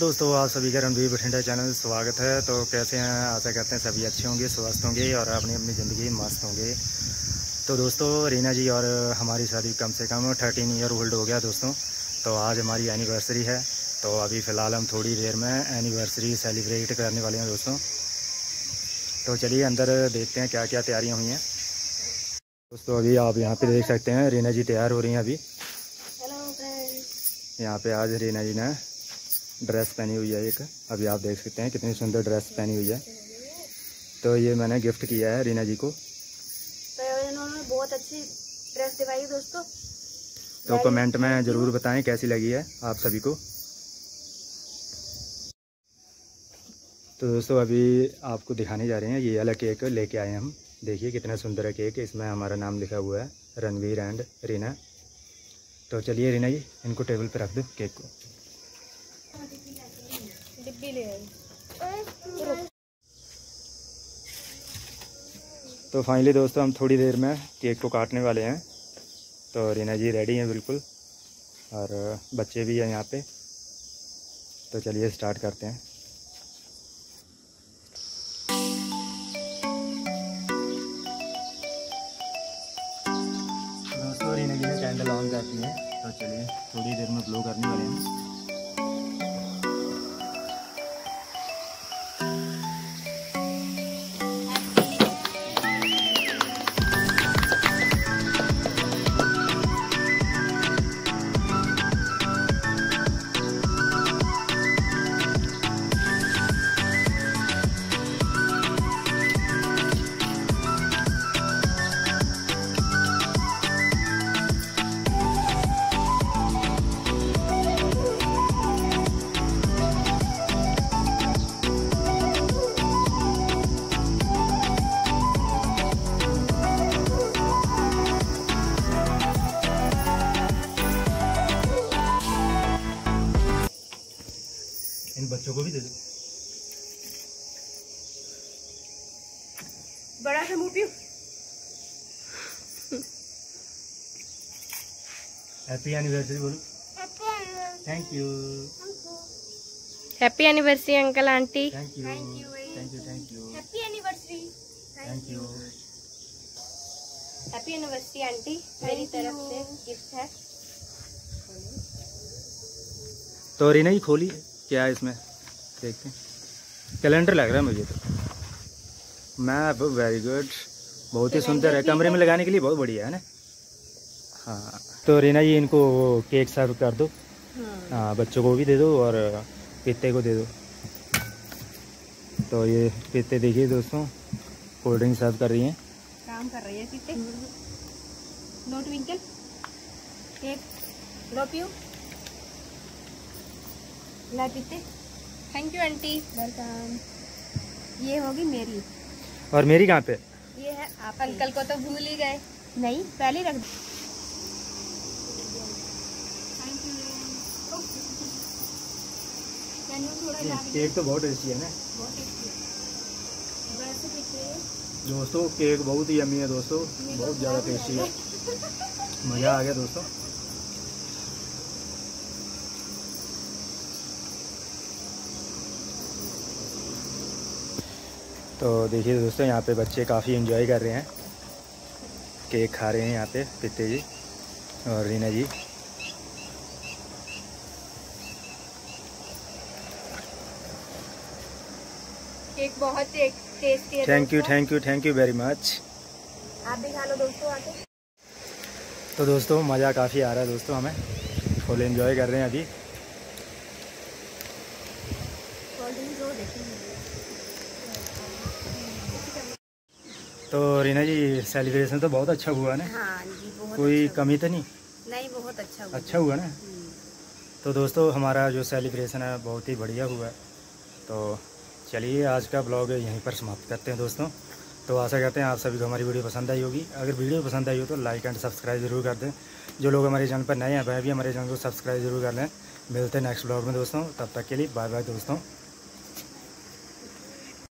दोस्तों आप सभी का रणवीर बठिंडा चैनल स्वागत है। तो कैसे हैं, आशा करते हैं सभी अच्छे होंगे, स्वस्थ होंगे और अपनी अपनी ज़िंदगी मस्त होंगे। तो दोस्तों रीना जी और हमारी शादी कम से कम 13 ईयर ओल्ड हो गया दोस्तों। तो आज हमारी एनिवर्सरी है, तो अभी फ़िलहाल हम थोड़ी देर में एनिवर्सरी सेलिब्रेट करने वाले हैं दोस्तों। तो चलिए अंदर देखते हैं क्या क्या तैयारियाँ हुई हैं। दोस्तों अभी आप यहाँ पर देख सकते हैं रीना जी तैयार हो रही हैं। अभी यहाँ पर आज रीना जी ने ड्रेस पहनी हुई है एक, अभी आप देख सकते हैं कितनी सुंदर ड्रेस पहनी हुई है। तो ये मैंने गिफ्ट किया है रीना जी को, तो इन्होंने बहुत अच्छी ड्रेस दिलाई दोस्तों। तो कमेंट में ज़रूर बताएं कैसी लगी है आप सभी को। तो दोस्तों अभी आपको दिखाने जा रहे हैं ये वाला केक लेके आए हम। देखिए कितना सुंदर है केक, इसमें हमारा नाम लिखा हुआ है रणवीर एंड रीना। तो चलिए रीना जी इनको टेबल पर रख दो केक को। तो फाइनली दोस्तों हम थोड़ी देर में केक को काटने वाले हैं। तो रीना जी रेडी हैं बिल्कुल और बच्चे भी हैं यहाँ पे। तो चलिए स्टार्ट करते हैं। दोस्तों रीना जी ने कैंडल ऑन कर दी है, तो चलिए थोड़ी देर में ब्लो करने वाले हैं। इन बच्चों को भी दे दो। बड़ा सा मोती। हैप्पी एनिवर्सरी बोलो। Thank you. Happy anniversary uncle aunty. Thank you thank you thank you. Happy anniversary. Thank you. Happy anniversary aunty, मेरी तरफ से गिफ्ट है। तो रीना ही खोली क्या है इसमें, देखते हैं। कैलेंडर लग रहा है मुझे तो। मैप, वेरी गुड, बहुत ही सुंदर है, कमरे में लगाने के लिए बहुत बढ़िया है ना। हाँ तो रीना जी इनको केक सर्व कर दो। हाँ बच्चों को भी दे दो और पीते को दे दो। तो ये पीते देखिए दोस्तों कोल्ड ड्रिंक सर्व कर रही हैं, काम कर रही है पीते। No twinkle cake, love you. Thank you aunty, welcome. ये होगी मेरी। और मेरी कहाँ पे? ये है आप अंकल को तो भूल ही गए। नहीं पहले रख दो। Thank you. केक तो बहुत टेस्टी है ना। बहुत टेस्टी है दोस्तों, केक बहुत ही यम्मी है दोस्तों, बहुत ज़्यादा टेस्टी है। मज़ा आ गया दोस्तों। तो देखिए दोस्तों यहाँ पे बच्चे काफ़ी एंजॉय कर रहे हैं, केक खा रहे हैं यहाँ पे पित्ते जी और रीना जी। केक बहुत टेस्टी है। Thank you very much. आप भी खा लो दोस्तों आके। तो दोस्तों मज़ा काफ़ी आ रहा है दोस्तों, हमें फुल एंजॉय कर रहे हैं अभी। तो रीना जी सेलिब्रेशन तो बहुत अच्छा हुआ ना। हाँ जी, बहुत कोई अच्छा कमी तो नहीं? नहीं, बहुत अच्छा हुआ। अच्छा हुआ ना। तो दोस्तों हमारा जो सेलिब्रेशन है बहुत ही बढ़िया हुआ। तो चलिए आज का ब्लॉग यहीं पर समाप्त करते हैं दोस्तों। तो आशा करते हैं आप सभी को हमारी वीडियो पसंद आई होगी। अगर वीडियो पसंद आई हो तो लाइक एंड सब्सक्राइब ज़रूर कर दें। जो लोग हमारे चैनल पर नए हैं वह भी हमारे चैनल को सब्सक्राइब ज़रूर कर लें। मिलते हैं नेक्स्ट ब्लॉग में दोस्तों, तब तक के लिए बाय बाय दोस्तों।